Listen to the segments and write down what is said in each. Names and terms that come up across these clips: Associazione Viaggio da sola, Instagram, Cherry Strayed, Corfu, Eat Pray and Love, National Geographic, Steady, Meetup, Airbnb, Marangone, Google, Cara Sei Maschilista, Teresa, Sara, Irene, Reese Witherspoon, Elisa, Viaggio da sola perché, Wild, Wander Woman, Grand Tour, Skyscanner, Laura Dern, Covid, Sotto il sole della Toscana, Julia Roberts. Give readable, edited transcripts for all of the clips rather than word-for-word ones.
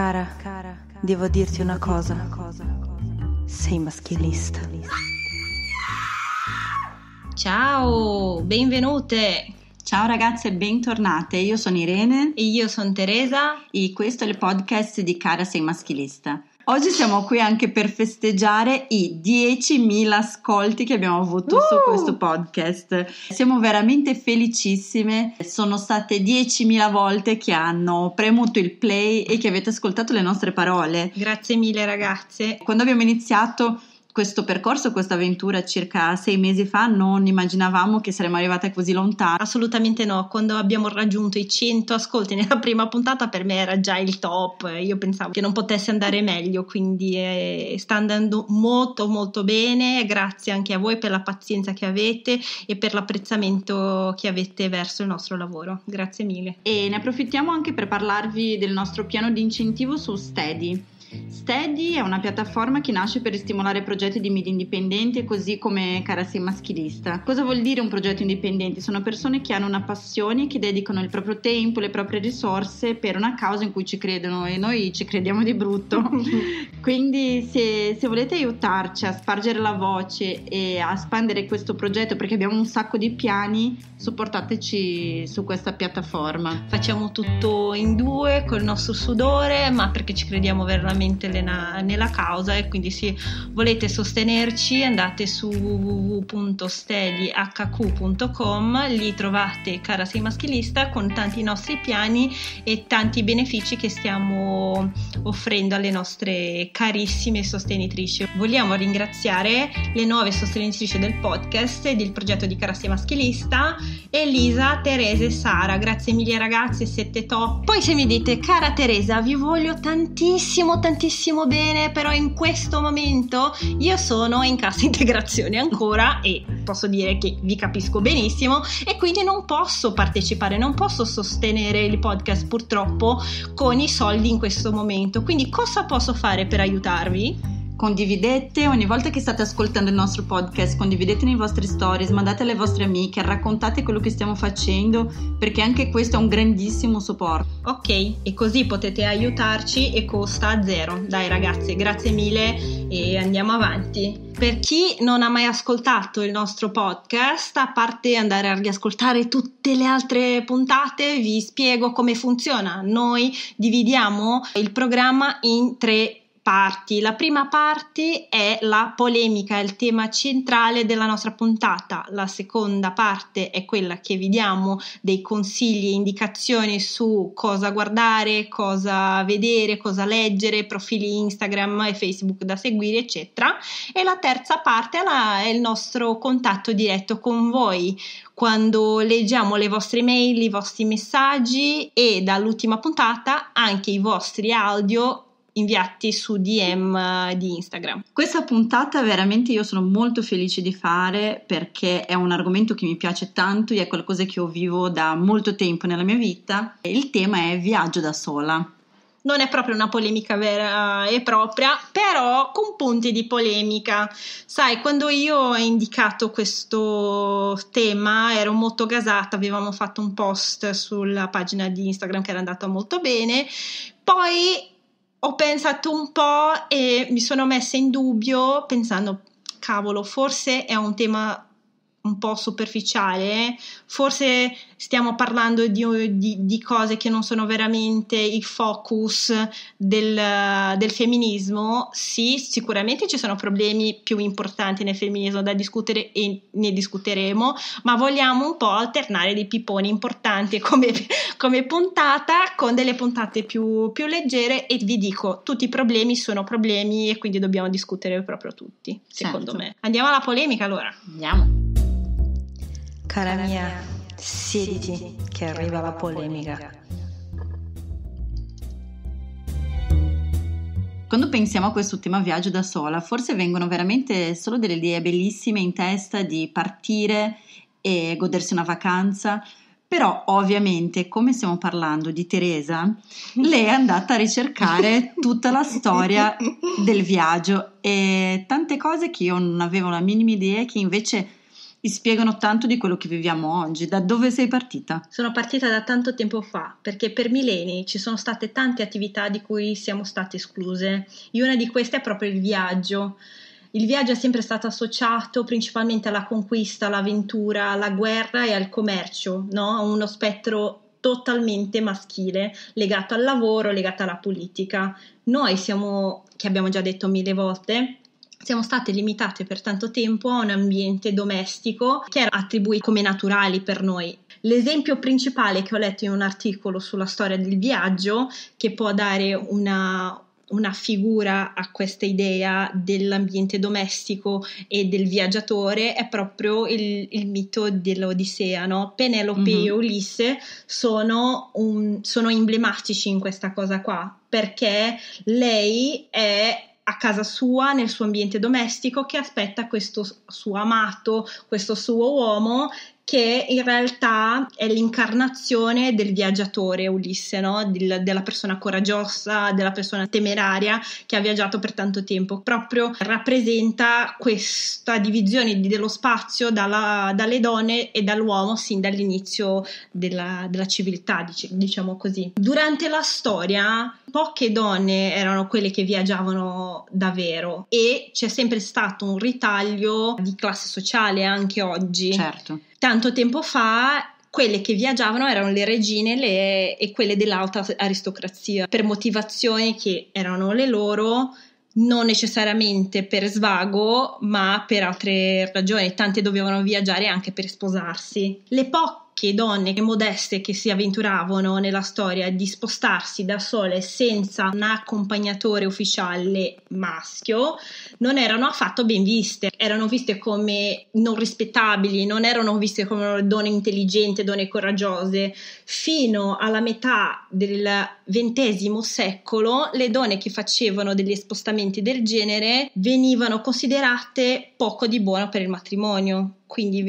Cara, devo dirti una cosa. Sei maschilista. Ciao, benvenute! Ciao ragazze e bentornate, io sono Irene e io sono Teresa e questo è il podcast di Cara Sei Maschilista. Oggi siamo qui anche per festeggiare i 10.000 ascolti che abbiamo avuto su questo podcast. Siamo veramente felicissime, sono state 10.000 volte che hanno premuto il play e che avete ascoltato le nostre parole. Grazie mille ragazze. Quando abbiamo iniziato questo percorso, questa avventura circa 6 mesi fa, non immaginavamo che saremmo arrivate così lontano. Assolutamente no, quando abbiamo raggiunto i 100 ascolti nella prima puntata per me era già il top, io pensavo che non potesse andare meglio, quindi sta andando molto bene, grazie anche a voi per la pazienza che avete e per l'apprezzamento che avete verso il nostro lavoro, grazie mille. E ne approfittiamo anche per parlarvi del nostro piano di incentivo su Steady. Steady è una piattaforma che nasce per stimolare progetti di media indipendenti, così come Cara Sei Maschilista. Cosa vuol dire un progetto indipendente? Sono persone che hanno una passione, che dedicano il proprio tempo, le proprie risorse per una causa in cui ci credono, e noi ci crediamo di brutto. Quindi se volete aiutarci a spargere la voce e a espandere questo progetto, perché abbiamo un sacco di piani, supportateci su questa piattaforma. Facciamo tutto in due col nostro sudore, ma perché ci crediamo veramente nella causa, e quindi se volete sostenerci andate su www.steadyhq.com, lì trovate Cara Sei Maschilista con tanti nostri piani e tanti benefici che stiamo offrendo alle nostre carissime sostenitrici. Vogliamo ringraziare le nuove sostenitrici del podcast e del progetto di Cara Sei Maschilista: Elisa, Teresa e Sara. Grazie mille ragazze, siete top. Poi se mi dite: cara Teresa, vi voglio tantissimo bene, però in questo momento io sono in cassa integrazione ancora e posso dire che vi capisco benissimo e quindi non posso partecipare, non posso sostenere il podcast purtroppo con i soldi in questo momento, quindi cosa posso fare per aiutarvi? Condividete ogni volta che state ascoltando il nostro podcast, condividete nei vostri stories, mandate alle vostre amiche, raccontate quello che stiamo facendo, perché anche questo è un grandissimo supporto. Ok, e così potete aiutarci e costa zero. Dai ragazze, grazie mille e andiamo avanti. Per chi non ha mai ascoltato il nostro podcast, a parte andare a riascoltare tutte le altre puntate, vi spiego come funziona. Noi dividiamo il programma in 3 parti. La prima parte è la polemica, il tema centrale della nostra puntata. La seconda parte è quella che vi diamo dei consigli e indicazioni su cosa guardare, cosa vedere, cosa leggere, profili Instagram e Facebook da seguire, eccetera. E la terza parte è il nostro contatto diretto con voi, quando leggiamo le vostre mail, i vostri messaggi e dall'ultima puntata anche i vostri audio inviati su DM di Instagram. Questa puntata veramente io sono molto felice di fare, perché è un argomento che mi piace tanto e è qualcosa che io vivo da molto tempo nella mia vita. Il tema è viaggio da sola. Non è proprio una polemica vera e propria, però con punti di polemica. Sai, quando io ho indicato questo tema ero molto gasata, avevamo fatto un post sulla pagina di Instagram che era andata molto bene, poi ho pensato un po' e mi sono messa in dubbio pensando: cavolo, forse è un tema un po' superficiale, forse stiamo parlando di cose che non sono veramente il focus del femminismo. Sì, sicuramente ci sono problemi più importanti nel femminismo da discutere e ne discuteremo, ma vogliamo un po' alternare dei pipponi importanti come puntata con delle puntate più leggere, e vi dico, tutti i problemi sono problemi e quindi dobbiamo discutere proprio tutti, secondo me. Andiamo alla polemica allora. Andiamo. Cara mia, siediti che arriva la polemica. Quando pensiamo a questo tema viaggio da sola, forse vengono veramente solo delle idee bellissime in testa di partire e godersi una vacanza, però ovviamente, come stiamo parlando di Teresa, lei è andata a ricercare tutta la storia del viaggio e tante cose che io non avevo la minima idea, che invece vi spiegano tanto di quello che viviamo oggi. Da dove sei partita? Sono partita da tanto tempo fa, perché per millenni ci sono state tante attività di cui siamo state escluse, e una di queste è proprio il viaggio. Il viaggio è sempre stato associato principalmente alla conquista, all'avventura, alla guerra e al commercio, no? A uno spettro totalmente maschile, legato al lavoro, legato alla politica. Noi siamo, che abbiamo già detto mille volte, siamo state limitate per tanto tempo a un ambiente domestico che era attribuito come naturali per noi. L'esempio principale che ho letto in un articolo sulla storia del viaggio, che può dare una figura a questa idea dell'ambiente domestico e del viaggiatore, è proprio il mito dell'Odissea, no? Penelope e Ulisse sono emblematici in questa cosa qua, perché lei è a casa sua, nel suo ambiente domestico, che aspetta questo suo amato, questo suo uomo, che in realtà è l'incarnazione del viaggiatore Ulisse, no? Della persona coraggiosa, della persona temeraria che ha viaggiato per tanto tempo. Proprio rappresenta questa divisione dello spazio dalle donne e dall'uomo sin dall'inizio della civiltà, diciamo così. Durante la storia poche donne erano quelle che viaggiavano davvero, e c'è sempre stato un ritaglio di classe sociale anche oggi. Certo. Tanto tempo fa quelle che viaggiavano erano le regine e quelle dell'alta aristocrazia, per motivazioni che erano le loro, non necessariamente per svago, ma per altre ragioni. Tante dovevano viaggiare anche per sposarsi. Le poche donne modeste che si avventuravano nella storia di spostarsi da sole senza un accompagnatore ufficiale maschio non erano affatto ben viste, erano viste come non rispettabili, non erano viste come donne intelligenti, donne coraggiose. Fino alla metà del XX secolo le donne che facevano degli spostamenti del genere venivano considerate poco di buono per il matrimonio, quindi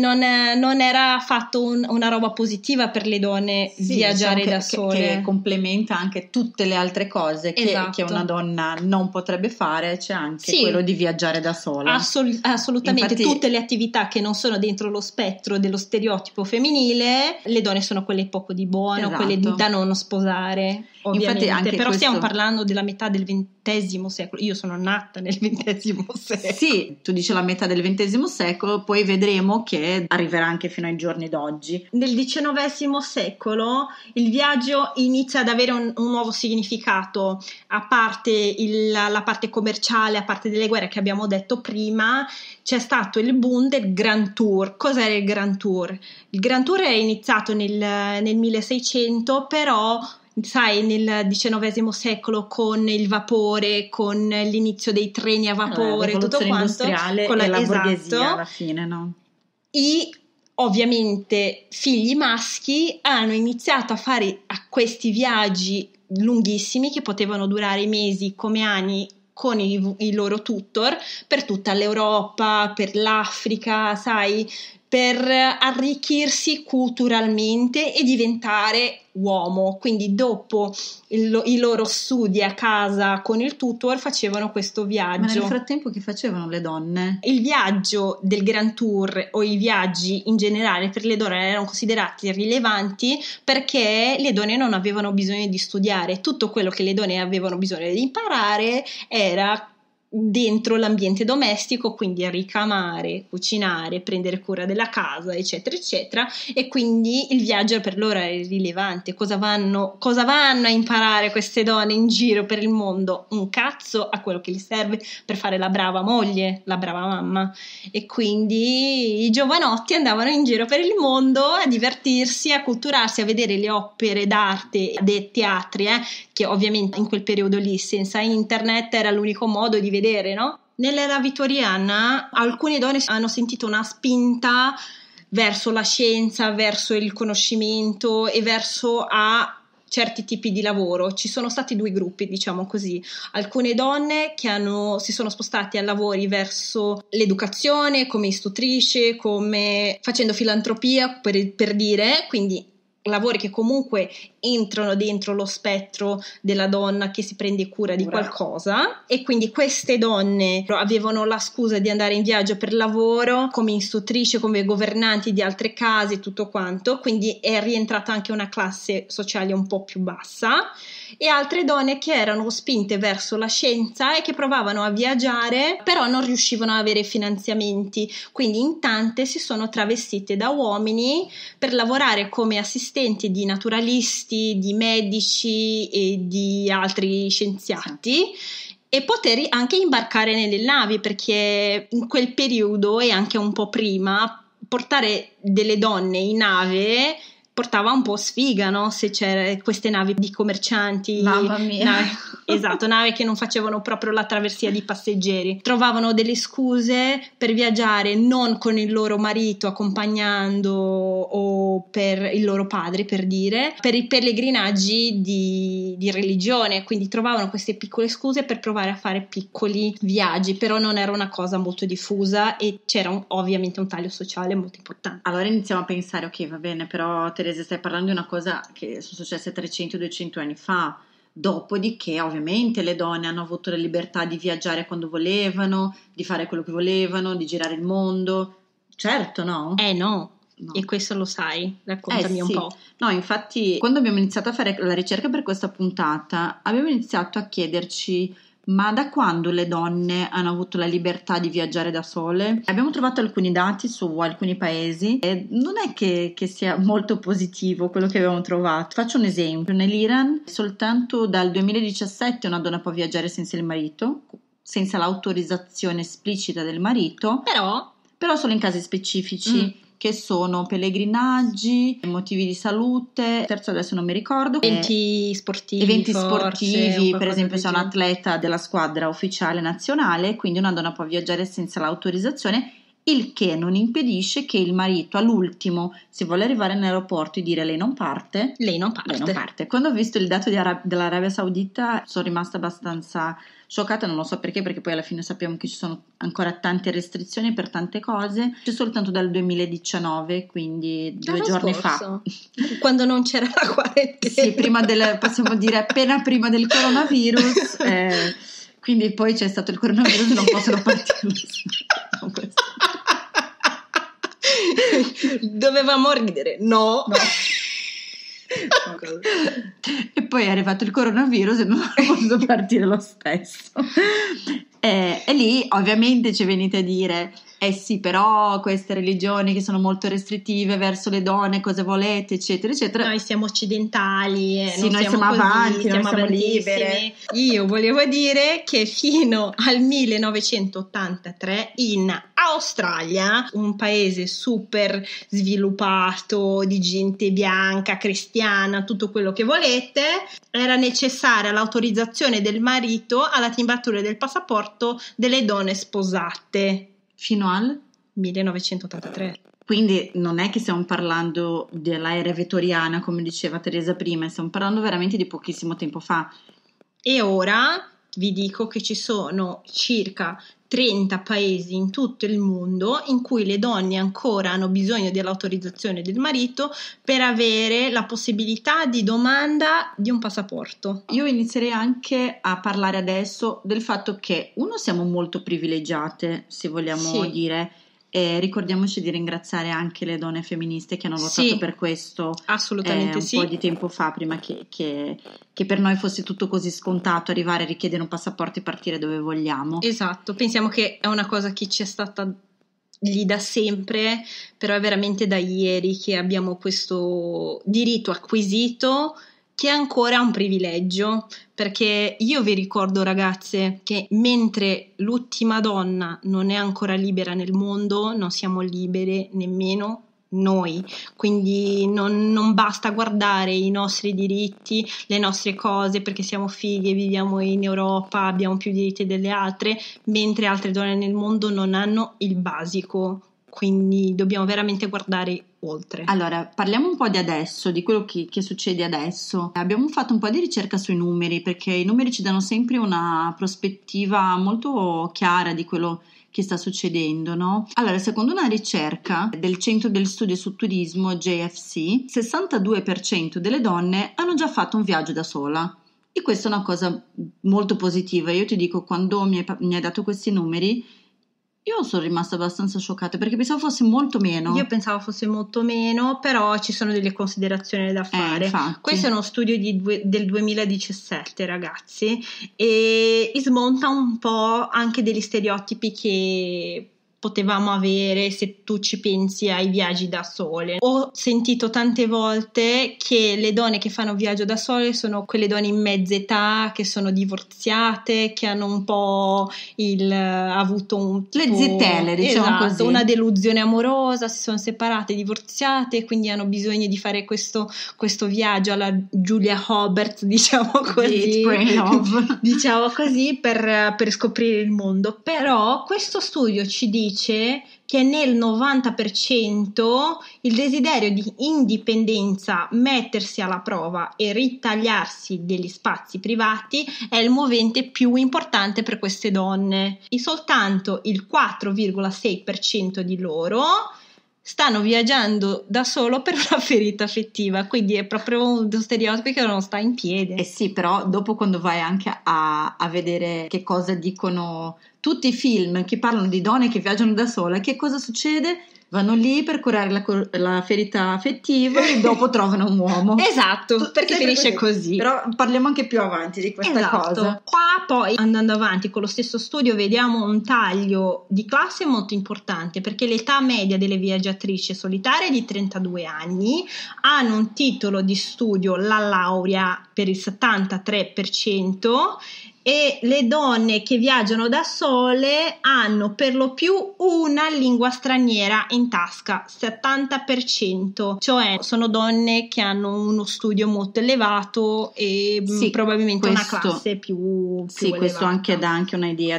non era affatto una roba positiva per le donne, sì, viaggiare da sole. Che complementa anche tutte le altre cose che, esatto, che una donna non potrebbe fare, c'è anche, sì, quello di viaggiare da sola. Assolutamente, infatti, tutte le attività che non sono dentro lo spettro dello stereotipo femminile, le donne sono quelle poco di buono, esatto, quelle da non sposare. Infatti anche però questo, stiamo parlando della metà del XX secolo, io sono nata nel XX secolo. Sì, tu dici la metà del XX secolo, poi vedremo che arriverà anche fino ai giorni d'oggi. Nel XIX secolo il viaggio inizia ad avere un nuovo significato, a parte la parte commerciale, a parte delle guerre che abbiamo detto prima. C'è stato il boom del Grand Tour. Cos'era il Grand Tour? Il Grand Tour è iniziato nel 1600, però sai, nel XIX secolo con il vapore, con l'inizio dei treni a vapore, tutto quanto, con la borghesia alla fine, no? E ovviamente figli maschi hanno iniziato a fare questi viaggi lunghissimi che potevano durare mesi come anni, con i loro tutor per tutta l'Europa, per l'Africa, sai, per arricchirsi culturalmente e diventare uomo. Quindi dopo i loro studi a casa con il tutor facevano questo viaggio. Ma nel frattempo che facevano le donne? Il viaggio del Grand Tour, o i viaggi in generale, per le donne erano considerati rilevanti perché le donne non avevano bisogno di studiare. Tutto quello che le donne avevano bisogno di imparare era dentro l'ambiente domestico, quindi ricamare, cucinare, prendere cura della casa, eccetera eccetera, e quindi il viaggio per loro è rilevante. Cosa vanno a imparare queste donne in giro per il mondo? Un cazzo, a quello che gli serve per fare la brava moglie, la brava mamma. E quindi i giovanotti andavano in giro per il mondo a divertirsi, a culturarsi, a vedere le opere d'arte, dei teatri, che ovviamente in quel periodo lì senza internet era l'unico modo di vedere, no? Nell'era vittoriana alcune donne hanno sentito una spinta verso la scienza, verso il conoscimento e verso a certi tipi di lavoro. Ci sono stati due gruppi, diciamo così: alcune donne che si sono spostate a lavori verso l'educazione, come istruttrice, come facendo filantropia per dire, quindi lavori che comunque entrano dentro lo spettro della donna che si prende cura di qualcosa, e quindi queste donne avevano la scusa di andare in viaggio per lavoro come istruttrice, come governanti di altre case e tutto quanto, quindi è rientrata anche una classe sociale un po' più bassa, e altre donne che erano spinte verso la scienza e che provavano a viaggiare però non riuscivano ad avere finanziamenti, quindi in tante si sono travestite da uomini per lavorare come assistenti di naturalisti, di medici e di altri scienziati, e poter anche imbarcare nelle navi, perché in quel periodo e anche un po' prima portare delle donne in nave portava un po' sfiga, no? Se c'erano queste navi di commercianti, navi che non facevano proprio la traversia di passeggeri, trovavano delle scuse per viaggiare non con il loro marito accompagnando o per il loro padre, per dire, per i pellegrinaggi di religione, quindi trovavano queste piccole scuse per provare a fare piccoli viaggi, però non era una cosa molto diffusa e c'era ovviamente un taglio sociale molto importante. Allora iniziamo a pensare, ok, va bene, però stai parlando di una cosa che sono successe 300-200 anni fa, dopodiché ovviamente le donne hanno avuto la libertà di viaggiare quando volevano, di fare quello che volevano, di girare il mondo, certo, no? No. E questo lo sai, raccontami un po'. No, infatti quando abbiamo iniziato a fare la ricerca per questa puntata abbiamo iniziato a chiederci: ma da quando le donne hanno avuto la libertà di viaggiare da sole? Abbiamo trovato alcuni dati su alcuni paesi e non è che sia molto positivo quello che abbiamo trovato. Faccio un esempio: nell'Iran soltanto dal 2017 una donna può viaggiare senza il marito, senza l'autorizzazione esplicita del marito, però solo in casi specifici, che sono pellegrinaggi, motivi di salute, terzo adesso non mi ricordo, eventi sportivi, per esempio se è un atleta della squadra ufficiale nazionale, quindi una donna può viaggiare senza l'autorizzazione, il che non impedisce che il marito all'ultimo, se vuole arrivare nell'aeroporto e dire lei non parte. Quando ho visto il dato dell'Arabia Saudita sono rimasta abbastanza scioccata, non lo so perché poi alla fine sappiamo che ci sono ancora tante restrizioni per tante cose. C'è soltanto dal 2019, quindi due giorni fa, quando non c'era la quarantena, possiamo dire appena prima del coronavirus, quindi poi c'è stato il coronavirus e non possono partire. Dovevamo ridere, no. E poi è arrivato il coronavirus e non ho potuto partire lo stesso. E lì ovviamente ci venite a dire: sì, però queste religioni che sono molto restrittive verso le donne, cosa volete, eccetera eccetera. Noi siamo occidentali, noi siamo avanti, siamo libere. Io volevo dire che fino al 1983 in Australia, un paese super sviluppato di gente bianca, cristiana, tutto quello che volete, era necessaria l'autorizzazione del marito alla timbratura del passaporto delle donne sposate. Fino al 1983. Quindi non è che stiamo parlando dell'era vettoriana, come diceva Teresa prima, stiamo parlando veramente di pochissimo tempo fa. E ora vi dico che ci sono circa 30 paesi in tutto il mondo in cui le donne ancora hanno bisogno dell'autorizzazione del marito per avere la possibilità di domanda di un passaporto. Io inizierei anche a parlare adesso del fatto che siamo molto privilegiate, se vogliamo dire, e ricordiamoci di ringraziare anche le donne femministe che hanno votato per questo un po' di tempo fa, prima che per noi fosse tutto così scontato arrivare, richiedere un passaporto e partire dove vogliamo. Esatto, pensiamo che è una cosa che ci è stata lì da sempre, però è veramente da ieri che abbiamo questo diritto acquisito, che è ancora un privilegio, perché io vi ricordo, ragazze, che mentre l'ultima donna non è ancora libera nel mondo, non siamo libere nemmeno noi, quindi non basta guardare i nostri diritti, le nostre cose, perché siamo fighe, viviamo in Europa, abbiamo più diritti delle altre, mentre altre donne nel mondo non hanno il basico, quindi dobbiamo veramente guardare oltre. Allora, parliamo un po' di adesso, di quello che succede adesso. Abbiamo fatto un po' di ricerca sui numeri, perché i numeri ci danno sempre una prospettiva molto chiara di quello che sta succedendo, no? Allora, secondo una ricerca del Centro del Studio su Turismo JFC, il 62% delle donne hanno già fatto un viaggio da sola. E questa è una cosa molto positiva. Io ti dico, quando mi hai dato questi numeri, io sono rimasta abbastanza scioccata, perché pensavo fosse molto meno. Io pensavo fosse molto meno, però ci sono delle considerazioni da fare. Questo è uno studio del 2017, ragazzi, e smonta un po' anche degli stereotipi che potevamo avere, se tu ci pensi ai viaggi da sole. Ho sentito tante volte che le donne che fanno viaggio da sole sono quelle donne in mezza età, che sono divorziate, che hanno un po' le zitelle, diciamo, esatto, così, una delusione amorosa, si sono separate, divorziate, quindi hanno bisogno di fare questo viaggio alla Julia Roberts, diciamo così, diciamo così, per scoprire il mondo. Però questo studio ci dice che nel 90% il desiderio di indipendenza, mettersi alla prova e ritagliarsi degli spazi privati è il movente più importante per queste donne, e soltanto il 4,6% di loro stanno viaggiando da solo per una ferita affettiva, quindi è proprio uno stereotipo che non sta in piedi. Sì, però dopo, quando vai anche a vedere che cosa dicono tutti i film che parlano di donne che viaggiano da sola, che cosa succede? Vanno lì per curare la ferita affettiva e dopo trovano un uomo. Esatto, perché finisce così. Però parliamo anche più avanti di questa, esatto, cosa. Qua poi, andando avanti con lo stesso studio, vediamo un taglio di classe molto importante, perché l'età media delle viaggiatrici solitarie è di 32 anni, hanno un titolo di studio, la laurea, per il 73%, e le donne che viaggiano da sole hanno per lo più una lingua straniera in tasca, 70%, cioè sono donne che hanno uno studio molto elevato e probabilmente questo, una classe più elevata. Questo anche dà anche un'idea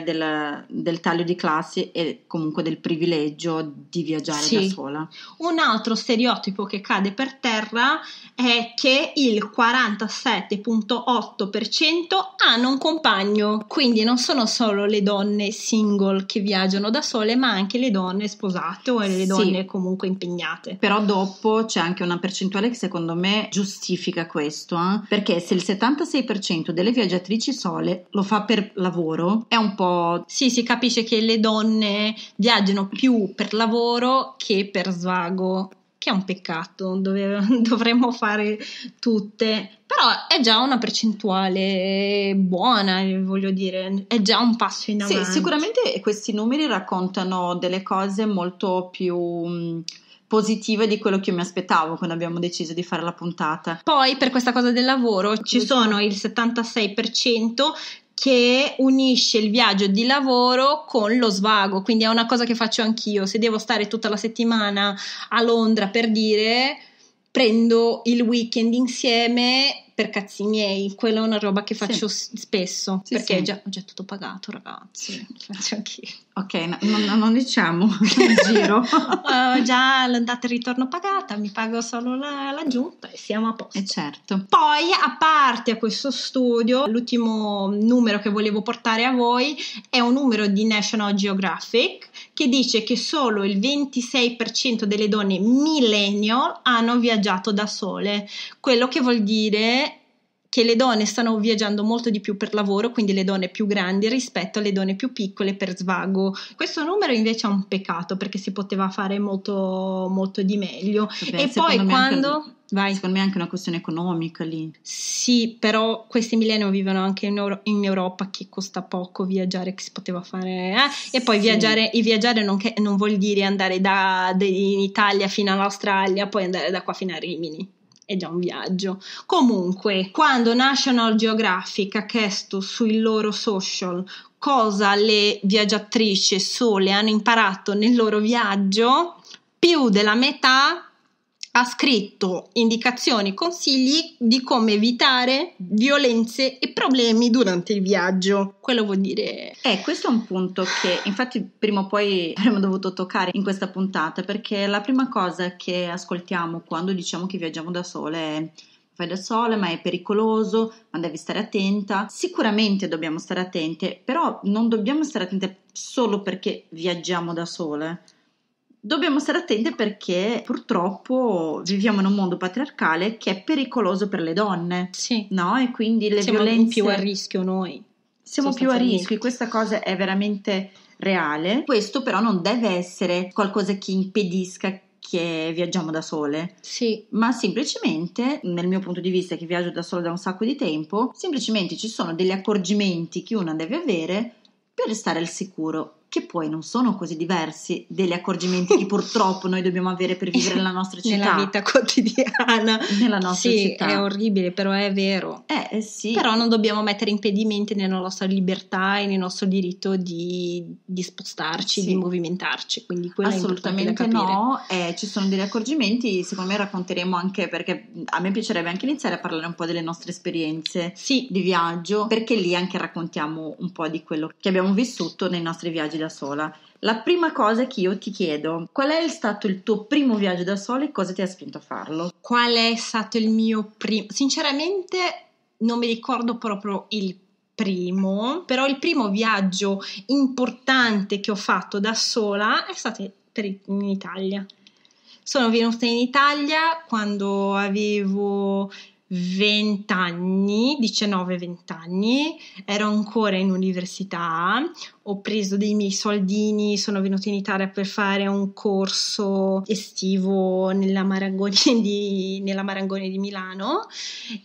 del taglio di classi e comunque del privilegio di viaggiare da sola. Un altro stereotipo che cade per terra è che il 47,8% hanno un compagno. Quindi non sono solo le donne single che viaggiano da sole, ma anche le donne sposate o le donne comunque impegnate. Però dopo c'è anche una percentuale che secondo me giustifica questo, perché se il 76% delle viaggiatrici sole lo fa per lavoro, è un po'... si capisce che le donne viaggiano più per lavoro che per svago, che è un peccato, dovremmo fare tutte, però è già una percentuale buona, voglio dire, è già un passo in avanti. Sì, sicuramente questi numeri raccontano delle cose molto più positive di quello che io mi aspettavo quando abbiamo deciso di fare la puntata. Poi, per questa cosa del lavoro, ci sono il 76% che unisce il viaggio di lavoro con lo svago, quindi è una cosa che faccio anch'io. Se devo stare tutta la settimana a Londra, per dire, prendo il weekend insieme per cazzi miei, quella è una roba che faccio spesso, perché Ho già tutto pagato, ragazzi, faccio anch'io. Ok, non diciamo in giro. Già l'andata e il ritorno pagata, mi pago solo l'aggiunta e siamo a posto. Certo. Poi, a parte a questo studio, l'ultimo numero che volevo portare a voi è un numero di National Geographic che dice che solo il 26% delle donne millennial hanno viaggiato da sole, quello che vuol dire che le donne stanno viaggiando molto di più per lavoro, quindi le donne più grandi rispetto alle donne più piccole per svago. Questo numero invece è un peccato, perché si poteva fare molto, molto di meglio. Vabbè, e poi quando... Secondo me è anche una questione economica lì. Sì, però questi millennium vivono anche in Europa, che costa poco viaggiare, che si poteva fare. E poi viaggiare non vuol dire andare in Italia fino all'Australia, poi andare da qua fino a Rimini. È già un viaggio. Comunque, quando National Geographic ha chiesto sui loro social cosa le viaggiatrici sole hanno imparato nel loro viaggio, più della metà ha scritto indicazioni, consigli di come evitare violenze e problemi durante il viaggio. Quello vuol dire... questo è un punto che infatti prima o poi avremmo dovuto toccare in questa puntata, perché la prima cosa che ascoltiamo quando diciamo che viaggiamo da sole è: fai da sole, ma è pericoloso, ma devi stare attenta. Sicuramente dobbiamo stare attenti, però non dobbiamo stare attenti solo perché viaggiamo da sole. Dobbiamo stare attenti perché purtroppo viviamo in un mondo patriarcale che è pericoloso per le donne, sì, no? E quindi le violenze... Siamo più a rischio noi. Siamo più a rischio e questa cosa è veramente reale. Questo però non deve essere qualcosa che impedisca che viaggiamo da sole, sì, ma semplicemente, nel mio punto di vista che viaggio da sole da un sacco di tempo, semplicemente ci sono degli accorgimenti che una deve avere per stare al sicuro, che poi non sono così diversi degli accorgimenti che purtroppo noi dobbiamo avere per vivere la nostra città. Nella vita quotidiana. Nella nostra città. È orribile, però è vero. Sì. Però non dobbiamo mettere impedimenti nella nostra libertà e nel nostro diritto di spostarci, sì, di movimentarci. Quindi quello assolutamente è importante da capire. No, ci sono degli accorgimenti, secondo me racconteremo anche, perché a me piacerebbe anche iniziare a parlare un po' delle nostre esperienze, sì, di viaggio, perché lì anche raccontiamo un po' di quello che abbiamo vissuto nei nostri viaggi da sola. La prima cosa che io ti chiedo: qual è stato il tuo primo viaggio da sola e cosa ti ha spinto a farlo? Qual è stato il mio primo? Sinceramente non mi ricordo proprio il primo, però il primo viaggio importante che ho fatto da sola è stato in Italia. Sono venuta in Italia quando avevo 20 anni, 19-20 anni, ero ancora in università, ho preso dei miei soldini, sono venuta in Italia per fare un corso estivo nella Marangone di Milano.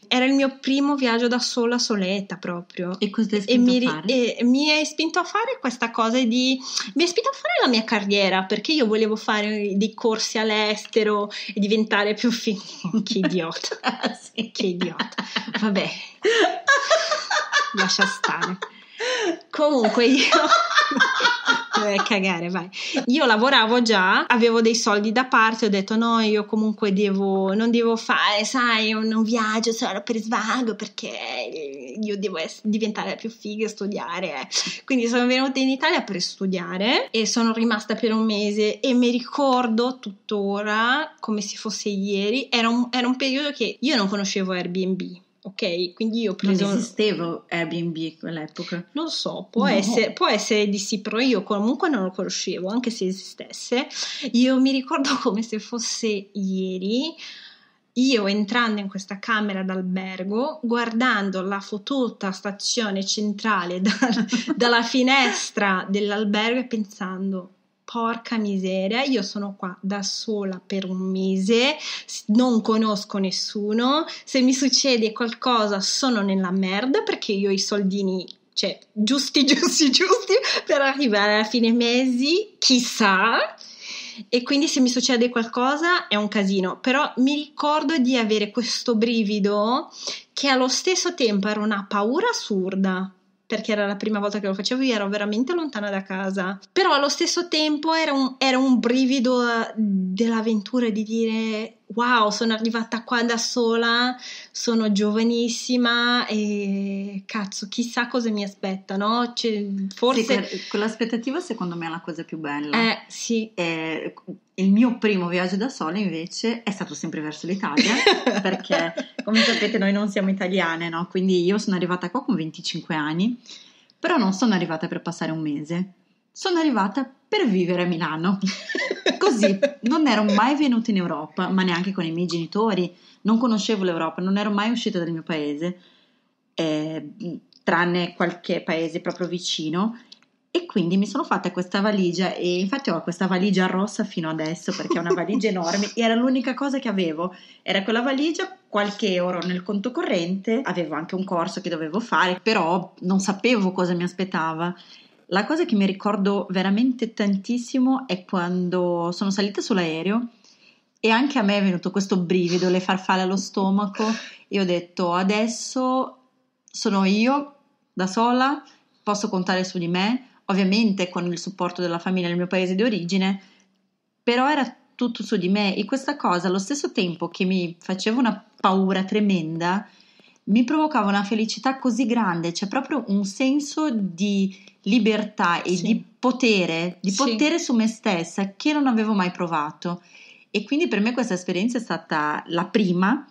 Era il mio primo viaggio da soleta proprio. E cosa ti hai spinto a fare? Mi hai spinto a fare questa cosa mi hai spinto a fare la mia carriera, perché io volevo fare dei corsi all'estero e diventare più che idiota. Sì. Che idiota, vabbè, lascia stare. Comunque io lavoravo già, avevo dei soldi da parte, ho detto no, io comunque non devo fare, sai, un viaggio solo per svago, perché io devo diventare più figa e studiare. Quindi sono venuta in Italia per studiare e sono rimasta per un mese e mi ricordo tuttora come se fosse ieri. Era un periodo che io non conoscevo Airbnb. Ok, quindi io ho preso... Non esisteva Airbnb all'epoca? Non so, può essere di sì, però io comunque non lo conoscevo, anche se esistesse. Io mi ricordo come se fosse ieri, io entrando in questa camera d'albergo, guardando la fottuta stazione centrale dalla finestra dell'albergo e pensando... Porca miseria, io sono qua da sola per un mese, non conosco nessuno, se mi succede qualcosa sono nella merda, perché io ho i soldini, cioè, giusti per arrivare alla fine mesi, chissà, e quindi se mi succede qualcosa è un casino. Però mi ricordo di avere questo brivido che allo stesso tempo era una paura assurda, perché era la prima volta che lo facevo, io ero veramente lontana da casa, però allo stesso tempo era un brivido dell'avventura di dire wow, sono arrivata qua da sola, sono giovanissima e cazzo, chissà cosa mi aspetta, no? Cioè, forse... Sì, con l'aspettativa secondo me è la cosa più bella. Sì. Il mio primo viaggio da sola invece è stato sempre verso l'Italia, perché come sapete noi non siamo italiane, no? Quindi io sono arrivata qua con 25 anni, però non sono arrivata per passare un mese, sono arrivata per vivere a Milano. Così, non ero mai venuta in Europa, ma neanche con i miei genitori, non conoscevo l'Europa, non ero mai uscita dal mio paese, tranne qualche paese proprio vicino, e quindi mi sono fatta questa valigia, e infatti ho questa valigia rossa fino adesso perché è una valigia enorme, e era l'unica cosa che avevo, era quella valigia, qualche euro nel conto corrente, avevo anche un corso che dovevo fare, però non sapevo cosa mi aspettava. La cosa che mi ricordo veramente tantissimo è quando sono salita sull'aereo e anche a me è venuto questo brivido, le farfalle allo stomaco, e ho detto adesso sono io da sola, posso contare su di me, ovviamente con il supporto della famiglia nel mio paese di origine, però era tutto su di me, e questa cosa allo stesso tempo che mi faceva una paura tremenda mi provocava una felicità così grande, c'è proprio un senso di libertà e di potere, su me stessa, che non avevo mai provato. E quindi per me questa esperienza è stata la prima,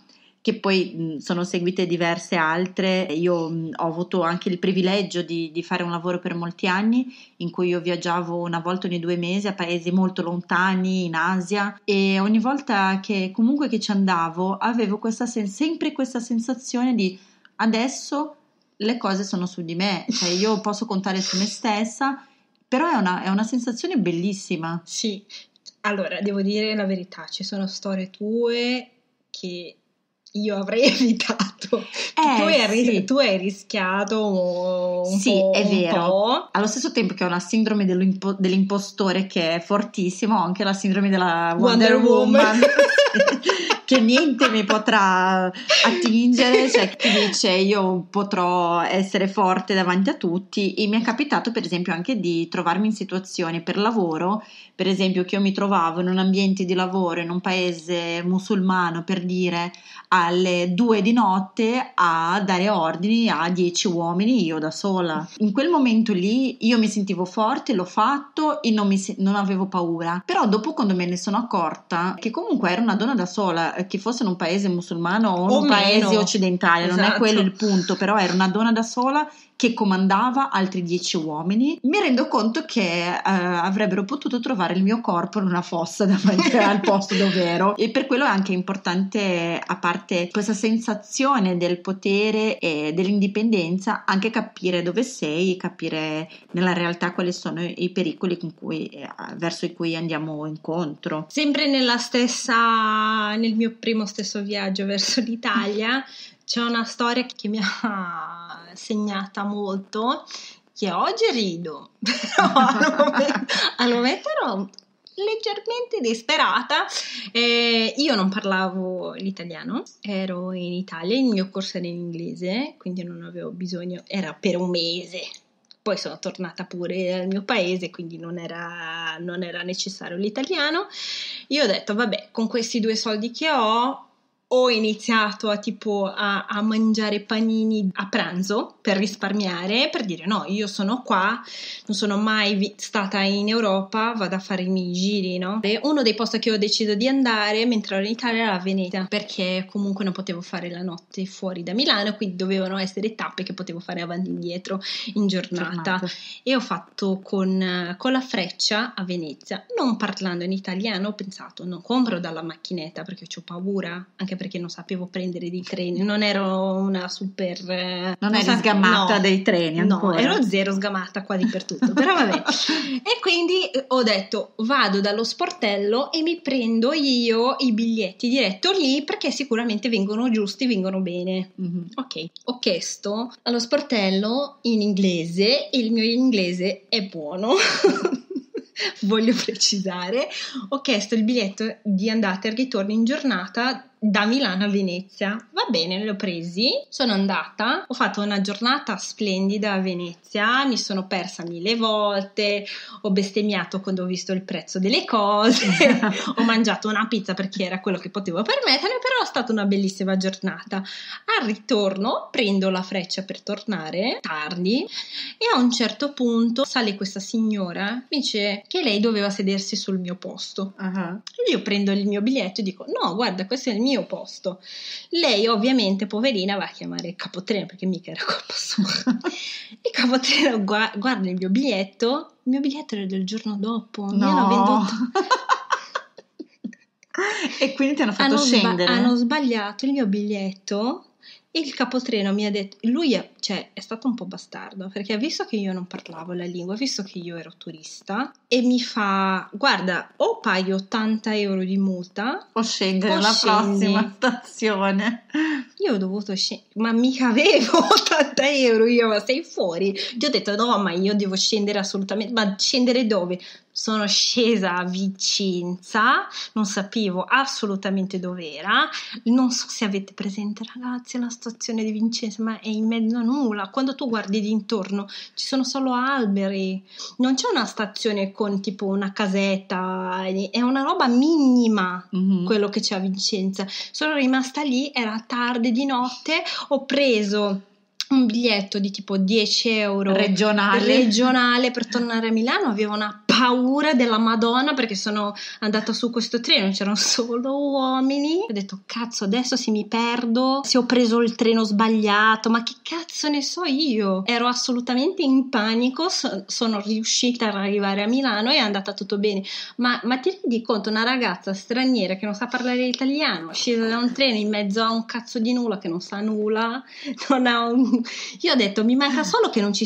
che poi sono seguite diverse altre. Io ho avuto anche il privilegio di fare un lavoro per molti anni in cui io viaggiavo una volta ogni 2 mesi a paesi molto lontani in Asia, e ogni volta che ci andavo avevo sempre questa sensazione di adesso le cose sono su di me, cioè io posso contare su me stessa, però è una sensazione bellissima. Sì, allora devo dire la verità, ci sono storie tue che io avrei evitato, tu hai rischiato un po'. Allo stesso tempo che ho una sindrome dell'impostore che è fortissima, ho anche la sindrome della Wonder Woman. Che niente mi potrà attingere, cioè chi dice io potrò essere forte davanti a tutti. E mi è capitato per esempio anche di trovarmi in situazioni per lavoro, per esempio che io mi trovavo in un ambiente di lavoro in un paese musulmano, per dire, alle 2 di notte a dare ordini a 10 uomini io da sola. In quel momento lì io mi sentivo forte, l'ho fatto e non avevo paura, però dopo, quando me ne sono accorta che comunque ero una donna da sola, che fosse in un paese musulmano o un paese occidentale, esatto, non è quello il punto, però era una donna da sola che comandava altri 10 uomini, mi rendo conto che avrebbero potuto trovare il mio corpo in una fossa davanti al posto dove ero. E per quello è anche importante, a parte questa sensazione del potere e dell'indipendenza, anche capire dove sei, capire nella realtà quali sono i pericoli verso i cui andiamo incontro. Sempre nel mio primo stesso viaggio verso l'Italia c'è una storia che mi ha segnata molto, che oggi rido, però al momento ero leggermente disperata. Io non parlavo l'italiano, ero in Italia, il mio corso era in inglese, quindi non avevo bisogno, era per 1 mese. Poi sono tornata pure al mio paese, quindi non era necessario l'italiano. Io ho detto, vabbè, con questi 2 soldi che ho iniziato a tipo a mangiare panini a pranzo per risparmiare, per dire no, io sono qua, non sono mai stata in Europa, vado a fare i miei giri, no? E uno dei posti che ho deciso di andare mentre ero in Italia era Veneta, perché comunque non potevo fare la notte fuori da Milano, quindi dovevano essere tappe che potevo fare avanti e indietro in giornata. E ho fatto con la freccia a Venezia, non parlando in italiano. Ho pensato, non compro dalla macchinetta perché ho paura, anche perché non sapevo prendere dei treni, non ero una super... sgamata dei treni ancora. No, ero zero sgamata quasi per tutto, però vabbè. E quindi ho detto, vado dallo sportello e mi prendo io i biglietti diretto lì, perché sicuramente vengono giusti, vengono bene. Mm-hmm. Ok, ho chiesto allo sportello in inglese, e il mio inglese è buono. Voglio precisare, ho chiesto il biglietto di andata e ritorno in giornata da Milano a Venezia. Va bene, l'ho presi, sono andata, ho fatto una giornata splendida a Venezia, mi sono persa 1000 volte, ho bestemmiato quando ho visto il prezzo delle cose, ho mangiato una pizza perché era quello che potevo permettere, però è stata una bellissima giornata. Al ritorno prendo la freccia per tornare tardi, e a un certo punto sale questa signora, mi dice che lei doveva sedersi sul mio posto. Uh-huh. Io prendo il mio biglietto e dico no, guarda, questo è il mio posto. Lei ovviamente, poverina, va a chiamare il capotreno, perché mica era colpa sua. Il capotreno guarda il mio biglietto, era del giorno dopo, no. Mi hanno venduto. E quindi ti hanno fatto scendere. Hanno sbagliato il mio biglietto. Il capotreno mi ha detto, lui è stato un po' bastardo, perché ha visto che io non parlavo la lingua, ha visto che io ero turista, e mi fa, guarda, o paghi 80 euro di multa o scendere alla prossima stazione. Io ho dovuto scendere, ma mica avevo 80 euro, io, ma sei fuori. Gli ho detto no, ma io devo scendere assolutamente, ma scendere dove? Sono scesa a Vicenza, non sapevo assolutamente dove era. Non so se avete presente, ragazzi, la storia stazione di Vincenzo, ma è in mezzo a nulla. Quando tu guardi intorno ci sono solo alberi, non c'è una stazione con tipo una casetta, è una roba minima quello che c'è a Vicenza. Sono rimasta lì, era tardi di notte, ho preso un biglietto di tipo 10 euro regionale per tornare a Milano. Avevo una paura della Madonna perché sono andata su questo treno, c'erano solo uomini. Ho detto cazzo, adesso se mi perdo, se ho preso il treno sbagliato, ma che cazzo ne so io. Ero assolutamente in panico. Sono riuscita ad arrivare a Milano e è andata tutto bene, ma ti rendi conto, una ragazza straniera che non sa parlare italiano, scesa da un treno in mezzo a un cazzo di nulla, che non sa nulla, non ha un... Io ho detto mi manca solo che non ci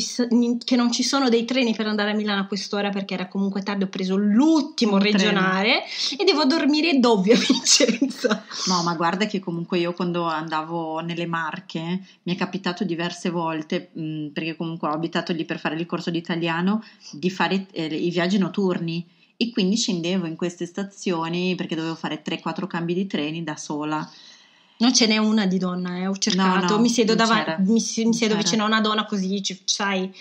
sono dei treni per andare a Milano a quest'ora, perché era comunque tardi, ho preso l'ultimo regionale e devo dormire dove a Vicenza. No, ma guarda che comunque io quando andavo nelle Marche mi è capitato diverse volte, perché comunque ho abitato lì per fare il corso di italiano, di fare i viaggi notturni, e quindi scendevo in queste stazioni perché dovevo fare 3-4 cambi di treni da sola. Non ce n'è una di donna, ho cercato, no, mi siedo davanti, mi siedo vicino a una donna così, sai,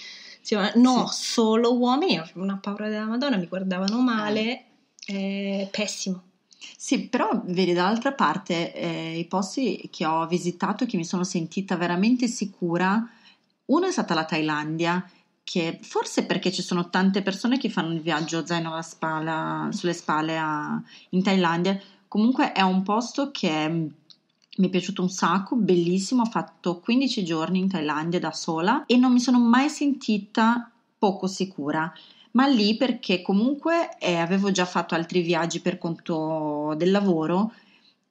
no, sì. Solo uomini, avevo una paura della Madonna, mi guardavano male, pessimo. Sì, però vedi, dall'altra parte i posti che ho visitato e che mi sono sentita veramente sicura, uno è stata la Thailandia, che forse perché ci sono tante persone che fanno il viaggio zaino alla spalla, sulle spalle in Thailandia, comunque è un posto che... mi è piaciuto un sacco, bellissimo, ho fatto 15 giorni in Thailandia da sola e non mi sono mai sentita poco sicura, ma lì perché comunque avevo già fatto altri viaggi per conto del lavoro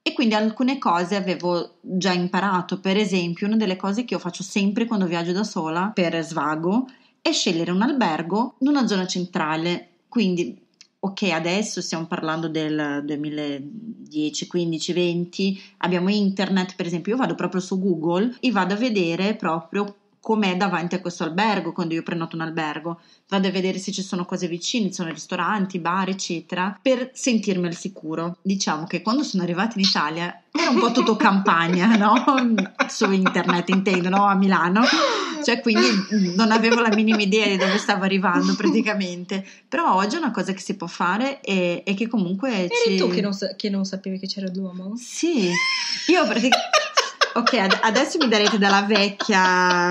e quindi alcune cose avevo già imparato. Per esempio, una delle cose che io faccio sempre quando viaggio da sola per svago è scegliere un albergo in una zona centrale, quindi... Ok, adesso stiamo parlando del 2010, 15, 20, abbiamo internet, per esempio, io vado proprio su Google e vado a vedere proprio com'è davanti a questo albergo, quando io prenoto un albergo, vado a vedere se ci sono cose vicine, ci sono ristoranti, bar, eccetera, per sentirmi al sicuro. Diciamo che quando sono arrivata in Italia era un po' tutto campagna, no? Su internet intendo, no? A Milano. Cioè, quindi non avevo la minima idea di dove stavo arrivando praticamente, però oggi è una cosa che si può fare e che comunque... Eri tu che non sapevi che c'era Duomo? Sì, io praticamente... Ok, adesso mi darete dalla vecchia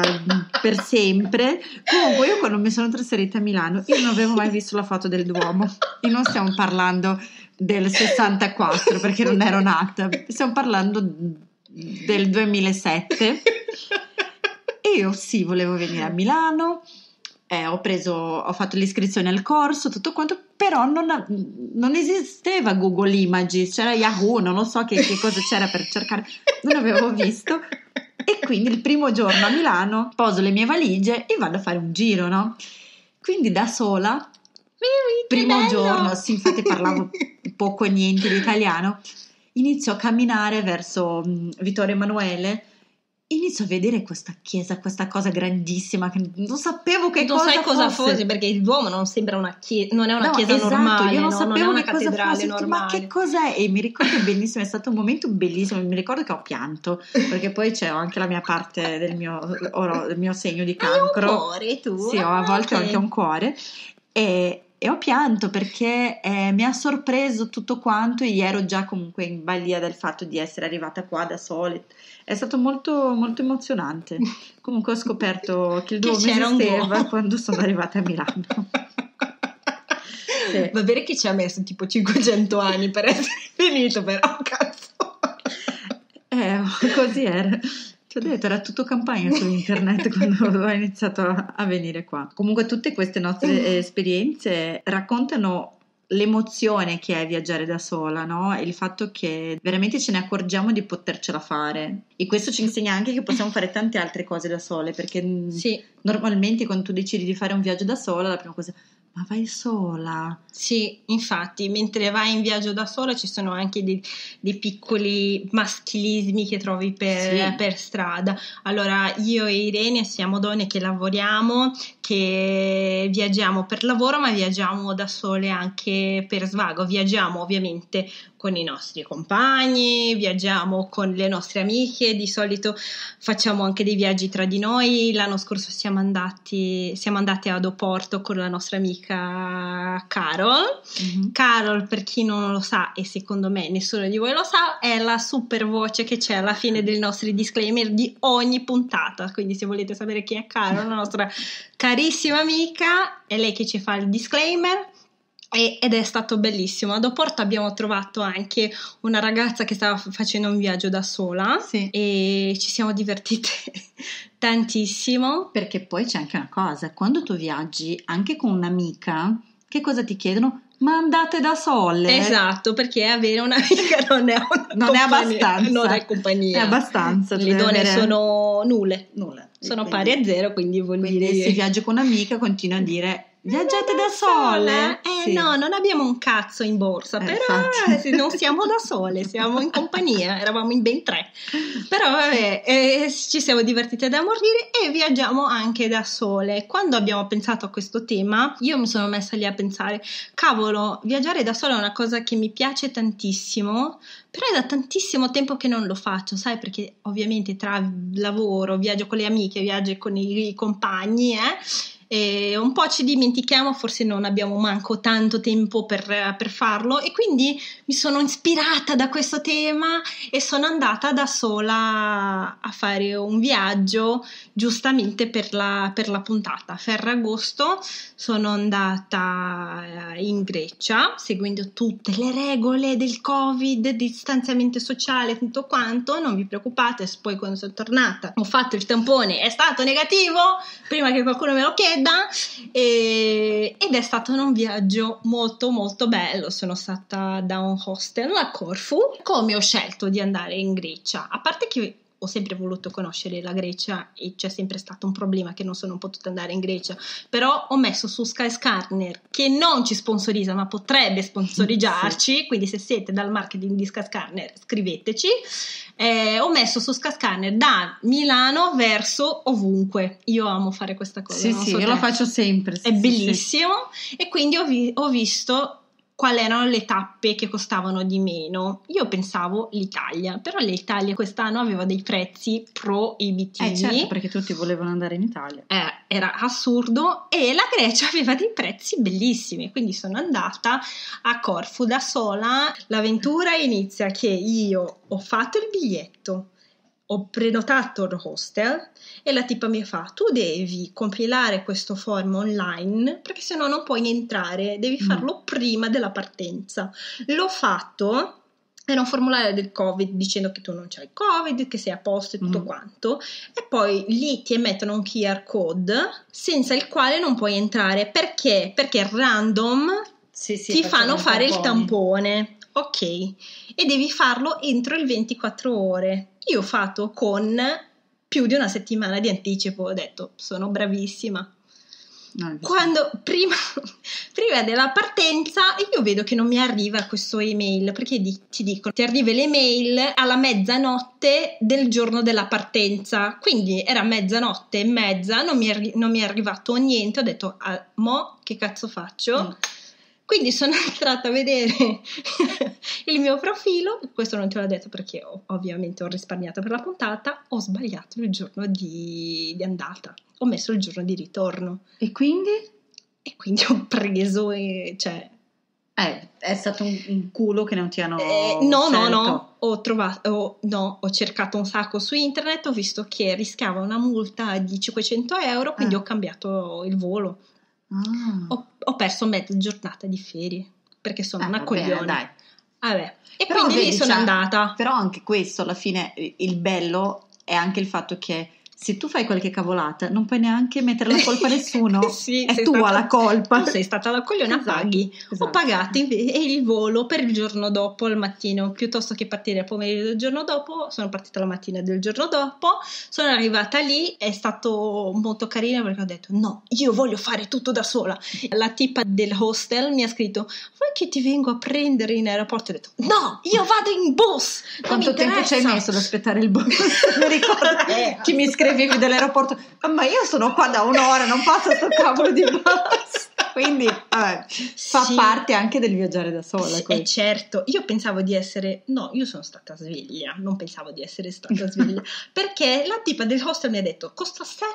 per sempre. Comunque io quando mi sono trasferita a Milano io non avevo mai visto la foto del Duomo e non stiamo parlando del 64 perché non ero nata, stiamo parlando del 2007. E io sì, volevo venire a Milano, ho fatto l'iscrizione al corso, tutto quanto, però non esisteva Google Images, c'era Yahoo, non lo so che cosa c'era per cercare, non avevo visto. E quindi il primo giorno a Milano poso le mie valigie e vado a fare un giro, no? Quindi da sola, primo giorno, sì, infatti parlavo poco e niente di italiano, inizio a camminare verso Vittorio Emanuele. Inizio a vedere questa chiesa, questa cosa grandissima che non sapevo che non cosa fosse. Non sai cosa fosse, perché il Duomo non sembra una chiesa, non è una chiesa esatto, normale, io non sapevo non è una che cosa fosse, normale. Ma che cos'è? E mi ricordo bellissimo, è stato un momento bellissimo, mi ricordo che ho pianto, perché poi c'è anche la mia parte del mio segno di cancro. Hai un cuore tu? Sì, ho a volte anche un cuore e ho pianto perché mi ha sorpreso tutto quanto e ero già comunque in balia del fatto di essere arrivata qua da sola. È stato molto, molto emozionante. Comunque ho scoperto che il Duomo esisteva quando sono arrivata a Milano. Sì. Va bene che ci ha messo tipo 500 anni per essere finito, però cazzo. Così era. Ti ho detto, era tutto campagna su internet quando ho iniziato a venire qua. Comunque tutte queste nostre esperienze raccontano l'emozione che è viaggiare da sola, no? E il fatto che veramente ce ne accorgiamo di potercela fare. E questo ci insegna anche che possiamo fare tante altre cose da sole, perché sì. Normalmente quando tu decidi di fare un viaggio da sola, la prima cosa... Ma vai sola? Sì, infatti, mentre vai in viaggio da sola ci sono anche dei piccoli maschilismi che trovi per strada. Allora, io e Irene siamo donne che lavoriamo, che viaggiamo per lavoro, ma viaggiamo da sole anche per svago. Viaggiamo ovviamente con i nostri compagni, viaggiamo con le nostre amiche, di solito facciamo anche dei viaggi tra di noi. L'anno scorso siamo andate ad Oporto con la nostra amica Carol. Mm-hmm. Carol, per chi non lo sa, e secondo me nessuno di voi lo sa, è la super voce che c'è alla fine dei nostri disclaimer di ogni puntata, quindi se volete sapere chi è Carol, la nostra carissima amica, è lei che ci fa il disclaimer. Ed è stato bellissimo. Ad Oporto abbiamo trovato anche una ragazza che stava facendo un viaggio da sola, sì, e ci siamo divertite tantissimo. Perché poi c'è anche una cosa, quando tu viaggi anche con un'amica, che cosa ti chiedono? Ma andate da sole? Esatto, perché avere un'amica non è abbastanza. Non è compagnia. È abbastanza. Le donne sono nulle. Sono quindi, pari a zero, quindi vuol dire... Quindi se viaggio con un'amica continua a dire... Viaggiate da sole? Sì. No, non abbiamo un cazzo in borsa, però non siamo da sole, siamo in compagnia, eravamo in ben tre. Però vabbè, ci siamo divertite da morire e viaggiamo anche da sole. Quando abbiamo pensato a questo tema, io mi sono messa lì a pensare, cavolo, viaggiare da sola è una cosa che mi piace tantissimo, però è da tantissimo tempo che non lo faccio, sai, perché ovviamente tra lavoro, viaggio con le amiche, viaggio con i compagni, e un po' ci dimentichiamo, forse non abbiamo manco tanto tempo per farlo, e quindi mi sono ispirata da questo tema e sono andata da sola a fare un viaggio giustamente per la puntata. A Ferragosto sono andata in Grecia seguendo tutte le regole del Covid, distanziamento sociale, tutto quanto, non vi preoccupate. Poi quando sono tornata ho fatto il tampone, è stato negativo prima che qualcuno me lo chieda. Ed è stato un viaggio molto molto bello. Sono stata da un hostel a Corfu. Come ho scelto di andare in Grecia? A parte che ho sempre voluto conoscere la Grecia e c'è sempre stato un problema che non sono potuta andare in Grecia, però ho messo su Skyscanner, che non ci sponsorizza ma potrebbe sponsorizzarci, sì, quindi se siete dal marketing di Skyscanner scriveteci, ho messo su Skyscanner da Milano verso ovunque. Io amo fare questa cosa, sì, non sì, so io te. Lo faccio sempre, sì, è sì, bellissimo, sì. E quindi ho visto quali erano le tappe che costavano di meno. Io pensavo l'Italia, però l'Italia quest'anno aveva dei prezzi proibitivi. Certo, perché tutti volevano andare in Italia. Era assurdo, e la Grecia aveva dei prezzi bellissimi, quindi sono andata a Corfu da sola. L'avventura inizia che io ho fatto il biglietto, ho prenotato il hostel e la tipa mi fa: tu devi compilare questo form online perché sennò non puoi entrare, devi farlo prima della partenza. L'ho fatto, era un formulario del Covid dicendo che tu non c'hai Covid, che sei a posto e tutto quanto, e poi lì ti emettono un QR code senza il quale non puoi entrare perché random, sì, ti fanno fare il tampone. Ok, e devi farlo entro il 24 ore. Io ho fatto con più di una settimana di anticipo, ho detto sono bravissima. Quando prima della partenza io vedo che non mi arriva questo email, perché ti dicono ti arriva l'email alla mezzanotte del giorno della partenza, quindi era mezzanotte e mezza, non mi è arrivato niente. Ho detto mo che cazzo faccio? Quindi sono entrata a vedere il mio profilo, questo non te l'ho detto perché ovviamente ho risparmiato per la puntata, ho sbagliato il giorno di andata, ho messo il giorno di ritorno. E quindi ho preso, è stato un culo che non ti hanno ho cercato un sacco su internet, ho visto che rischiava una multa di 500 euro, quindi ho cambiato il volo. Ho perso mezza giornata di ferie perché sono una coglione, dai. Vabbè. E però quindi lì sono andata. Però anche questo, alla fine, il bello è anche il fatto che se tu fai qualche cavolata non puoi neanche mettere la colpa a nessuno. Sì, è tua la colpa, tu sei stata la cogliona, esatto, paghi. Esatto. Ho pagato il volo per il giorno dopo al mattino, piuttosto che partire al pomeriggio del giorno dopo. Sono partita la mattina del giorno dopo, sono arrivata lì, è stato molto carino perché ho detto no, io voglio fare tutto da sola. La tipa del hostel mi ha scritto: vuoi che ti vengo a prendere in aeroporto? Ho detto no, io vado in bus. Quanto tempo ci hai messo ad aspettare il bus? Mi ricordo che mi scrive dell'aeroporto, ma io sono qua da un'ora, non passa sto cavolo di bus. Quindi vabbè, fa sì, parte anche del viaggiare da sola. Certo, io pensavo di essere, no, io sono stata sveglia, non pensavo di essere stata sveglia, perché la tipa del hostel mi ha detto costa 7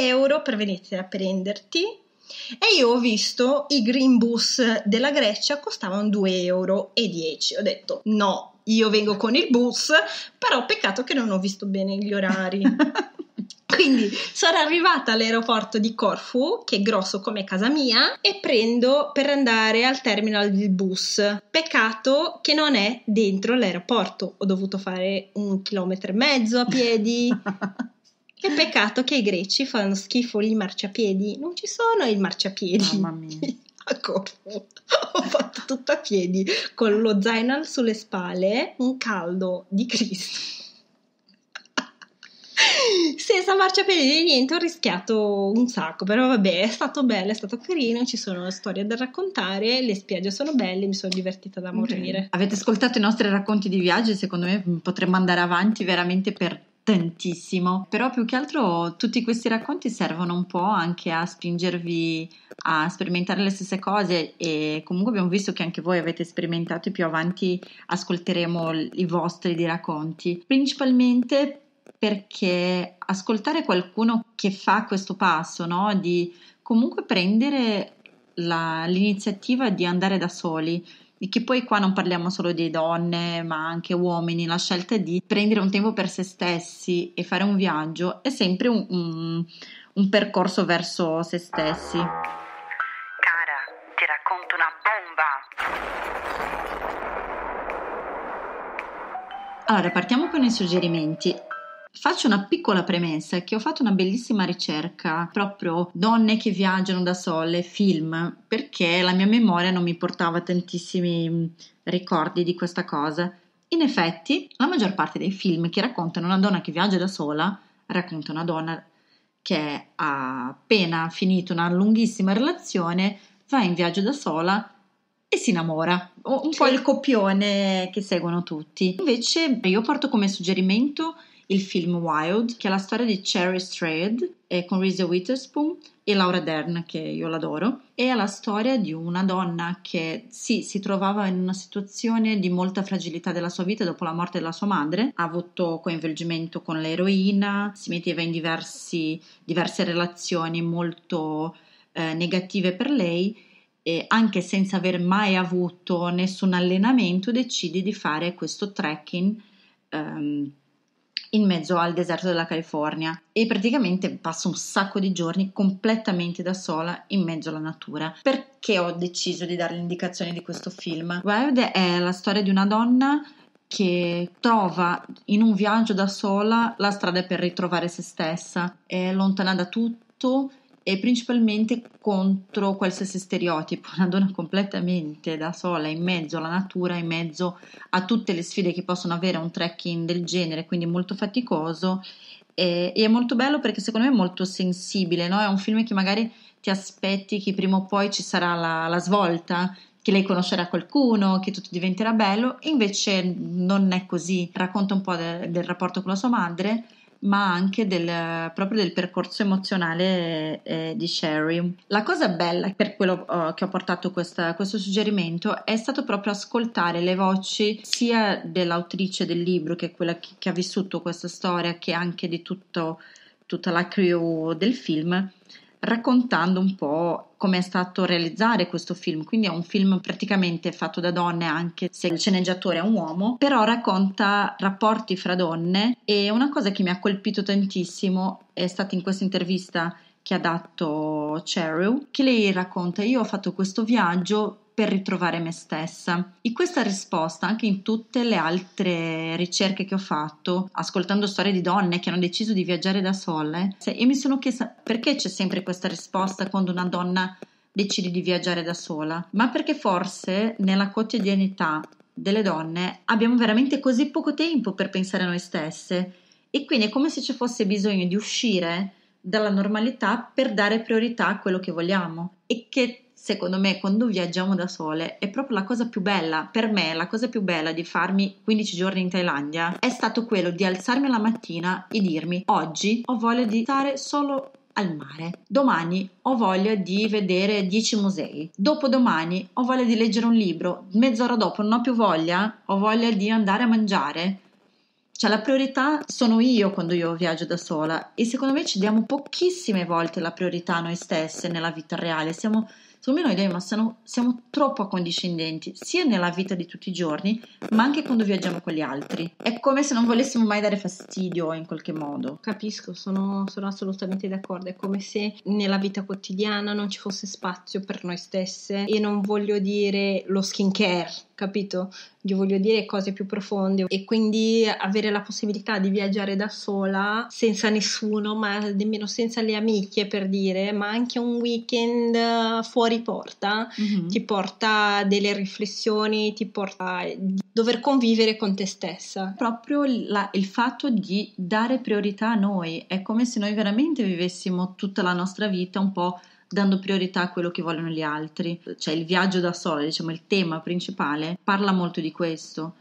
euro per venire a prenderti. E io ho visto i green bus della Grecia costavano 2,10 €. Ho detto no, io vengo con il bus, però peccato che non ho visto bene gli orari. Quindi sono arrivata all'aeroporto di Corfu, che è grosso come casa mia, e prendo per andare al terminal il bus. Peccato che non è dentro l'aeroporto, ho dovuto fare 1,5 chilometri a piedi. E peccato che i greci fanno schifo i marciapiedi, non ci sono i marciapiedi. Mamma mia. A Corfu ho fatto tutto a piedi, con lo zaino sulle spalle, un caldo di Cristo. Senza marciapiedi niente, ho rischiato un sacco, però vabbè, è stato bello, è stato carino, ci sono storie da raccontare, le spiagge sono belle, mi sono divertita da morire. Okay. Avete ascoltato i nostri racconti di viaggio e secondo me potremmo andare avanti veramente per tantissimo, però più che altro tutti questi racconti servono un po' anche a spingervi a sperimentare le stesse cose, e comunque abbiamo visto che anche voi avete sperimentato e più avanti ascolteremo i vostri di racconti, principalmente perché ascoltare qualcuno che fa questo passo, no? Di comunque prendere l'iniziativa di andare da soli, di che poi qua non parliamo solo di donne ma anche uomini, la scelta di prendere un tempo per se stessi e fare un viaggio è sempre un percorso verso se stessi. Cara, ti racconto una bomba. Allora, partiamo con i suggerimenti. Faccio una piccola premessa che ho fatto una bellissima ricerca, proprio donne che viaggiano da sole, film, perché la mia memoria non mi portava tantissimi ricordi di questa cosa. In effetti, la maggior parte dei film che raccontano una donna che viaggia da sola, racconta una donna che ha appena finito una lunghissima relazione, va in viaggio da sola e si innamora, un po' il copione che seguono tutti. Invece io porto come suggerimento il film Wild, che è la storia di Cherry Strayed, con Reese Witherspoon e Laura Dern, che io l'adoro, è la storia di una donna che sì, si trovava in una situazione di molta fragilità della sua vita dopo la morte della sua madre, ha avuto coinvolgimento con l'eroina, si metteva in diverse relazioni molto negative per lei, e anche senza aver mai avuto nessun allenamento decide di fare questo trekking in mezzo al deserto della California, e praticamente passo un sacco di giorni completamente da sola in mezzo alla natura. Perché ho deciso di dare l'indicazione di questo film? Wild è la storia di una donna che trova in un viaggio da sola la strada per ritrovare se stessa, è lontana da tutto e principalmente contro qualsiasi stereotipo, una donna completamente da sola in mezzo alla natura, in mezzo a tutte le sfide che possono avere un trekking del genere, quindi molto faticoso, e è molto bello perché secondo me è molto sensibile, no? È un film che magari ti aspetti che prima o poi ci sarà la svolta, che lei conoscerà qualcuno, che tutto diventerà bello, invece non è così, racconta un po' del rapporto con la sua madre, ma anche proprio del percorso emozionale di Sherry. La cosa bella per quello che ho portato questo suggerimento è stato proprio ascoltare le voci sia dell'autrice del libro, che è quella che ha vissuto questa storia, che anche di tutta la crew del film, raccontando un po' come è stato realizzare questo film. Quindi è un film praticamente fatto da donne, anche se il sceneggiatore è un uomo, però racconta rapporti fra donne, e una cosa che mi ha colpito tantissimo è stata in questa intervista che ha dato Cheryl, che lei racconta: io ho fatto questo viaggio per ritrovare me stessa. E questa risposta, anche in tutte le altre ricerche che ho fatto, ascoltando storie di donne che hanno deciso di viaggiare da sole, e mi sono chiesta perché c'è sempre questa risposta quando una donna decide di viaggiare da sola, ma perché forse nella quotidianità delle donne abbiamo veramente così poco tempo per pensare a noi stesse, e quindi è come se ci fosse bisogno di uscire dalla normalità per dare priorità a quello che vogliamo, e che secondo me quando viaggiamo da sole è proprio la cosa più bella. Per me la cosa più bella di farmi 15 giorni in Thailandia è stato quello di alzarmi la mattina e dirmi: oggi ho voglia di stare solo al mare. Domani ho voglia di vedere 10 musei. Dopodomani ho voglia di leggere un libro. Mezz'ora dopo non ho più voglia, ho voglia di andare a mangiare. Cioè, la priorità sono io quando io viaggio da sola, e secondo me ci diamo pochissime volte la priorità a noi stesse nella vita reale. Secondo me noi dai, ma siamo troppo accondiscendenti, sia nella vita di tutti i giorni, ma anche quando viaggiamo con gli altri. È come se non volessimo mai dare fastidio in qualche modo. Capisco, sono assolutamente d'accordo. È come se nella vita quotidiana non ci fosse spazio per noi stesse, e non voglio dire lo skincare, capito? Io voglio dire cose più profonde, e quindi avere la possibilità di viaggiare da sola senza nessuno, ma nemmeno senza le amiche, per dire, ma anche un weekend fuori porta, ti porta delle riflessioni, ti porta a dover convivere con te stessa. Proprio il fatto di dare priorità a noi, è come se noi veramente vivessimo tutta la nostra vita un po' dando priorità a quello che vogliono gli altri. Cioè, il viaggio da sola, diciamo il tema principale, parla molto di questo,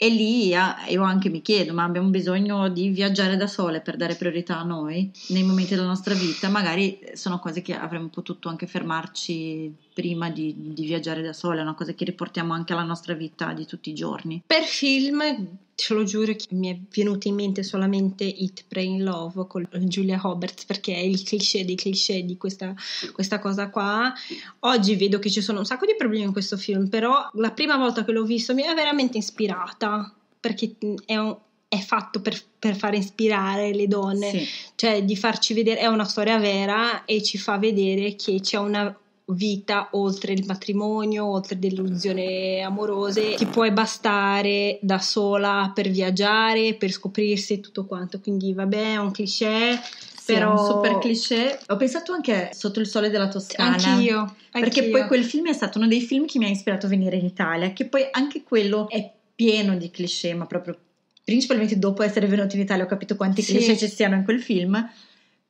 e lì io anche mi chiedo, ma abbiamo bisogno di viaggiare da sole per dare priorità a noi nei momenti della nostra vita? Magari sono cose che avremmo potuto anche fermarci prima di viaggiare da sole. È una cosa che riportiamo anche alla nostra vita di tutti i giorni. Per film, ce lo giuro che mi è venuto in mente solamente Eat, Pray in Love con Julia Roberts, perché è il cliché dei cliché di questa cosa qua. Oggi vedo che ci sono un sacco di problemi in questo film, però la prima volta che l'ho visto mi ha veramente ispirata, perché è fatto per far ispirare le donne, sì. Cioè, di farci vedere, è una storia vera e ci fa vedere che c'è una vita oltre il matrimonio, oltre delusioni amorose, ti puoi bastare da sola per viaggiare, per scoprirsi, tutto quanto. Quindi vabbè, è un cliché, sì, però è un super cliché. Ho pensato anche Sotto il sole della Toscana, anch'io, perché poi quel film è stato uno dei film che mi ha ispirato a venire in Italia, che poi anche quello è pieno di cliché, ma proprio principalmente dopo essere venuto in Italia ho capito quanti cliché ci siano in quel film.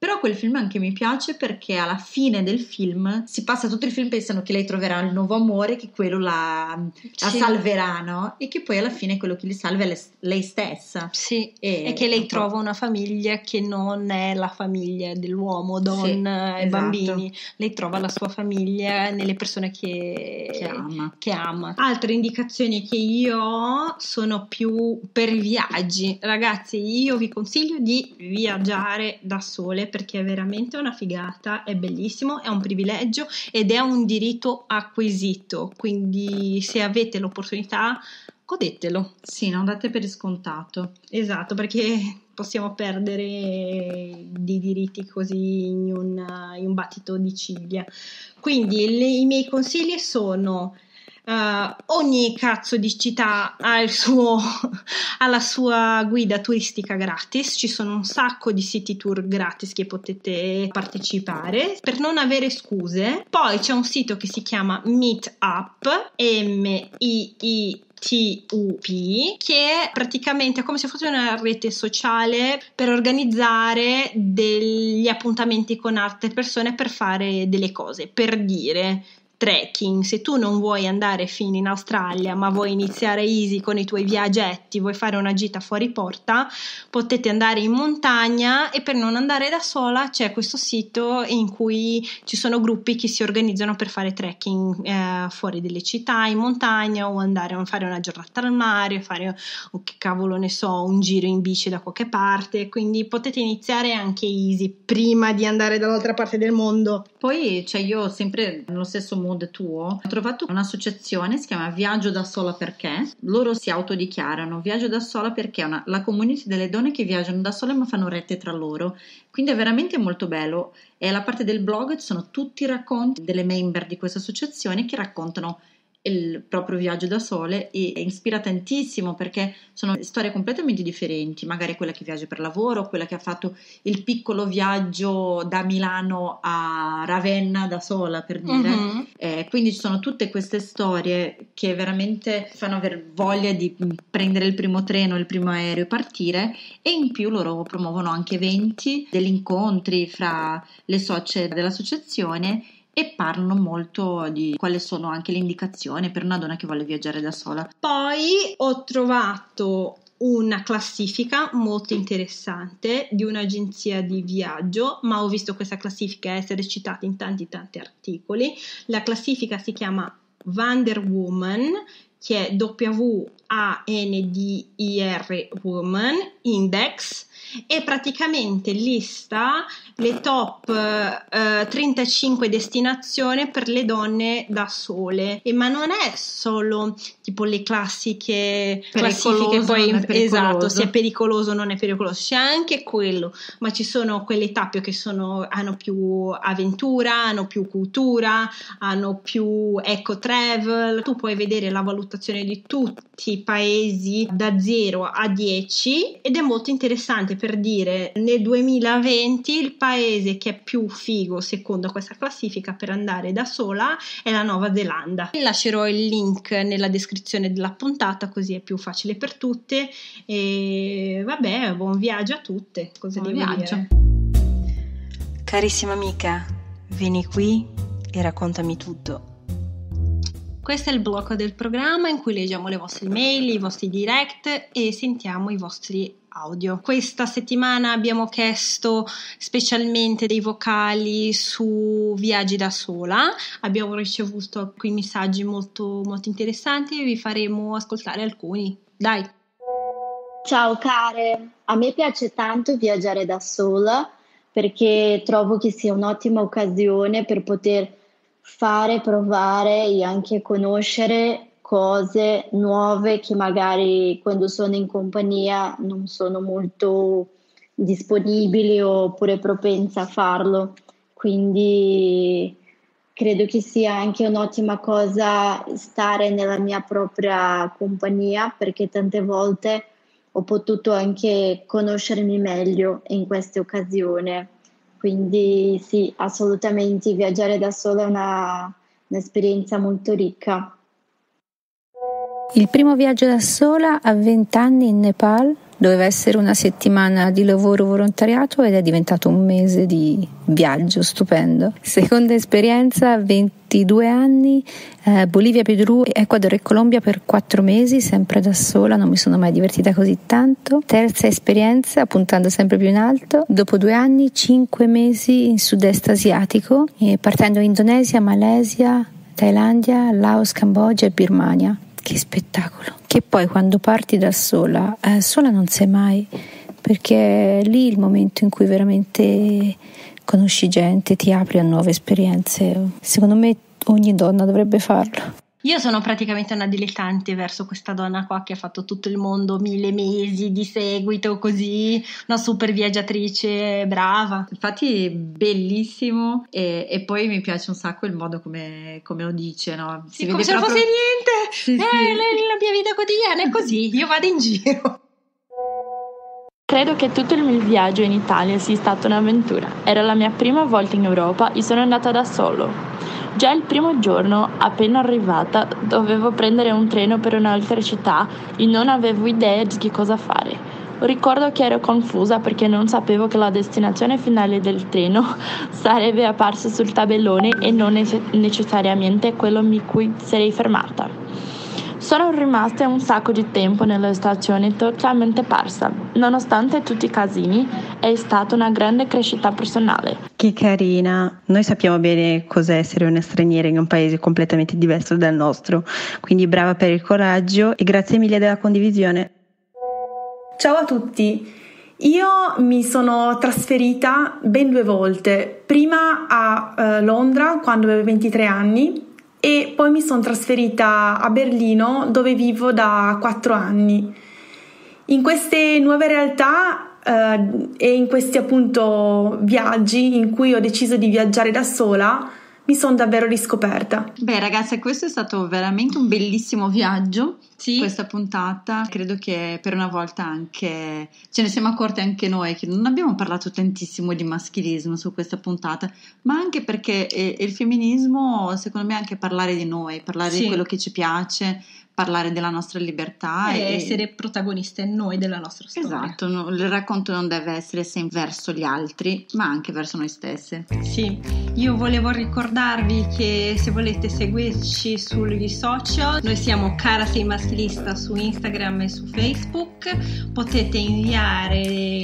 Però quel film anche mi piace, perché alla fine del film si passa tutto il film pensando che lei troverà il nuovo amore, che quello la salverà, no? E che poi alla fine quello che li salva è lei stessa. Sì, e che lei trova una famiglia che non è la famiglia dell'uomo, donna, esatto, bambini. Lei trova la sua famiglia nelle persone che ama. Altre indicazioni che io ho sono più per i viaggi. Ragazzi, io vi consiglio di viaggiare da sole, perché è veramente una figata, è bellissimo, è un privilegio ed è un diritto acquisito, quindi se avete l'opportunità godetelo. Sì, non date per scontato. Esatto, perché possiamo perdere dei diritti così in un battito di ciglia. Quindi i miei consigli sono: ogni cazzo di città ha alla sua guida turistica gratis, ci sono un sacco di city tour gratis che potete partecipare per non avere scuse. Poi c'è un sito che si chiama Meetup, MeeTup, che praticamente è come se fosse una rete sociale per organizzare degli appuntamenti con altre persone per fare delle cose, per dire trekking, se tu non vuoi andare fino in Australia ma vuoi iniziare easy con i tuoi viaggetti, vuoi fare una gita fuori porta, potete andare in montagna. E per non andare da sola c'è questo sito in cui ci sono gruppi che si organizzano per fare trekking fuori delle città, in montagna, o andare a fare una giornata al mare, fare un giro in bici da qualche parte. Quindi potete iniziare anche easy prima di andare dall'altra parte del mondo. Poi io sempre nello stesso modo tuo, ho trovato un'associazione, si chiama Viaggio da sola perché. Loro si autodichiarano Viaggio da sola perché è la community delle donne che viaggiano da sole ma fanno rete tra loro, quindi è veramente molto bello. E alla parte del blog ci sono tutti i racconti delle member di questa associazione che raccontano il proprio viaggio da sole, e ispira tantissimo perché sono storie completamente differenti, magari quella che viaggia per lavoro, quella che ha fatto il piccolo viaggio da Milano a Ravenna da sola, per dire. Quindi ci sono tutte queste storie che veramente fanno aver voglia di prendere il primo treno, il primo aereo e partire. E in più loro promuovono anche eventi, degli incontri fra le socie dell'associazione, e parlano molto di quali sono anche le indicazioni per una donna che vuole viaggiare da sola. Poi ho trovato una classifica molto interessante di un'agenzia di viaggio, ma ho visto questa classifica essere citata in tanti articoli. La classifica si chiama Wander Woman, che è WANDER Woman Index, e praticamente lista le top 35 destinazioni per le donne da sole, ma non è solo tipo le classiche classifiche poi esatto, se è pericoloso o non è pericoloso, c'è anche quello, ma ci sono quelle tappe che hanno più avventura, hanno più cultura, hanno più eco travel. Tu puoi vedere la valutazione di tutti i paesi da 0 a 10 ed è molto interessante. Per dire, nel 2020 il paese che è più figo secondo questa classifica per andare da sola è la Nuova Zelanda. Lascerò il link nella descrizione della puntata, così è più facile per tutte. E vabbè, buon viaggio a tutte. Cosa devo dire? Carissima amica, vieni qui e raccontami tutto. Questo è il blocco del programma in cui leggiamo le vostre mail, i vostri direct e sentiamo i vostri audio. Questa settimana abbiamo chiesto specialmente dei vocali su viaggi da sola, abbiamo ricevuto qui messaggi molto interessanti e vi faremo ascoltare alcuni. Dai! Ciao care, a me piace tanto viaggiare da sola perché trovo che sia un'ottima occasione per poter fare, provare e anche conoscere cose nuove che magari quando sono in compagnia non sono molto disponibili oppure propensa a farlo. Quindi credo che sia anche un'ottima cosa stare nella mia propria compagnia, perché tante volte ho potuto anche conoscermi meglio in queste occasioni. Quindi sì, assolutamente, viaggiare da sola è un'esperienza molto ricca. Il primo viaggio da sola a 20 anni in Nepal doveva essere una settimana di lavoro volontariato ed è diventato un mese di viaggio stupendo. Seconda esperienza a 22 anni, Bolivia, Perù, Ecuador e Colombia per 4 mesi, sempre da sola, non mi sono mai divertita così tanto. Terza esperienza, puntando sempre più in alto, dopo 2 anni, 5 mesi in sud-est asiatico, partendo da Indonesia, Malesia, Thailandia, Laos, Cambogia e Birmania. Che spettacolo! Che poi quando parti da sola, sola non sei mai, perché è lì il momento in cui veramente conosci gente, ti apri a nuove esperienze. Secondo me ogni donna dovrebbe farlo. Io sono praticamente una dilettante verso questa donna qua che ha fatto tutto il mondo 1000 mesi di seguito, così, una super viaggiatrice brava. Infatti è bellissimo e poi mi piace un sacco il modo come lo dice, no? Si vede come se proprio... non fosse niente, sì, sì. La mia vita quotidiana è così, io vado in giro. Credo che tutto il mio viaggio in Italia sia stata un'avventura. Era la mia prima volta in Europa e sono andata da solo. Già il primo giorno, appena arrivata, dovevo prendere un treno per un'altra città e non avevo idea di che cosa fare. Ricordo che ero confusa perché non sapevo che la destinazione finale del treno sarebbe apparsa sul tabellone e non necessariamente quello in cui sarei fermata. Sono rimasta un sacco di tempo nella stazione totalmente persa. Nonostante tutti i casini, è stata una grande crescita personale. Che carina! Noi sappiamo bene cos'è essere una straniera in un paese completamente diverso dal nostro, quindi brava per il coraggio e grazie mille della condivisione. Ciao a tutti! Io mi sono trasferita ben 2 volte, prima a Londra quando avevo 23 anni e poi mi sono trasferita a Berlino dove vivo da 4 anni. In queste nuove realtà e in questi appunto viaggi in cui ho deciso di viaggiare da sola mi sono davvero riscoperta. Beh ragazze, questo è stato veramente un bellissimo viaggio, sì. Questa puntata credo che per una volta anche ce ne siamo accorte anche noi che non abbiamo parlato tantissimo di maschilismo su questa puntata, ma anche perché il femminismo secondo me è anche parlare di noi, parlare sì. Di quello che ci piace, parlare della nostra libertà e essere protagoniste noi della nostra storia. Esatto, no, il racconto non deve essere sempre verso gli altri, ma anche verso noi stesse. Sì, io volevo ricordarvi che se volete seguirci sui social, noi siamo Cara Sei Maschilista Maschilista su Instagram e su Facebook. Potete inviare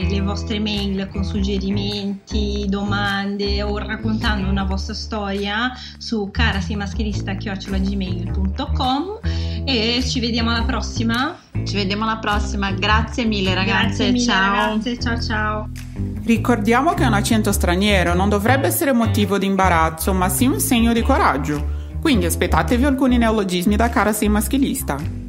le vostre mail con suggerimenti, domande o raccontando una vostra storia su caraseimaschilista@gmail.com. E ci vediamo alla prossima. Ci vediamo alla prossima, grazie mille ragazze. Grazie mille, ciao. Ragazze, ciao ciao. Ricordiamo che un accento straniero non dovrebbe essere motivo di imbarazzo, ma sì un segno di coraggio. Quindi aspettatevi alcuni neologismi da Cara Sei Maschilista.